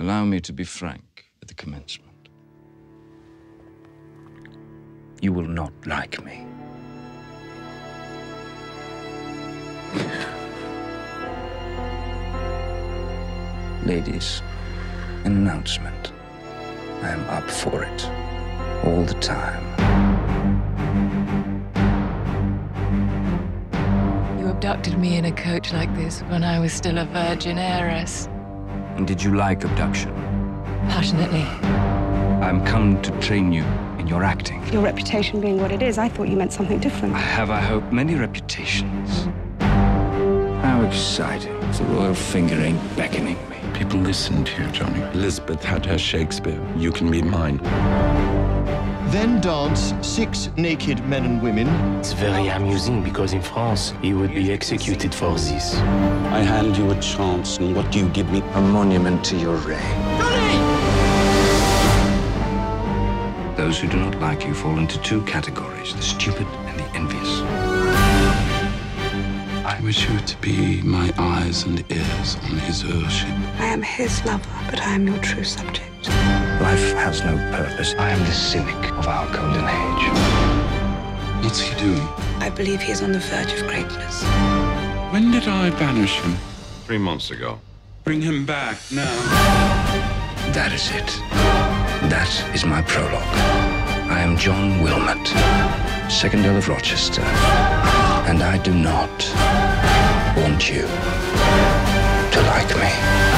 Allow me to be frank at the commencement. You will not like me. Ladies, an announcement. I am up for it all the time. You abducted me in a coach like this when I was still a virgin heiress. And did you like abduction? Passionately. I'm come to train you. Your acting. Your reputation being what it is, I thought you meant something different. I have, I hope, many reputations. How exciting. The royal fingering beckoning me. People listen to you, Johnny. Elizabeth had her Shakespeare. You can be mine. Then dance 6 naked men and women. It's very amusing because in France, you would be executed for this. I hand you a chance, and what do you give me? A monument to your reign. Johnny! Those who do not like you fall into 2 categories, the stupid and the envious. I wish you to be my eyes and ears on his earthship. I am his lover, but I am your true subject. Life has no purpose. I am the cynic of our golden age. What's he doing? I believe he is on the verge of greatness. When did I banish him? 3 months ago. Bring him back now. That is it. That is my prologue. I am John Wilmot, 2nd Earl of Rochester, and I do not want you to like me.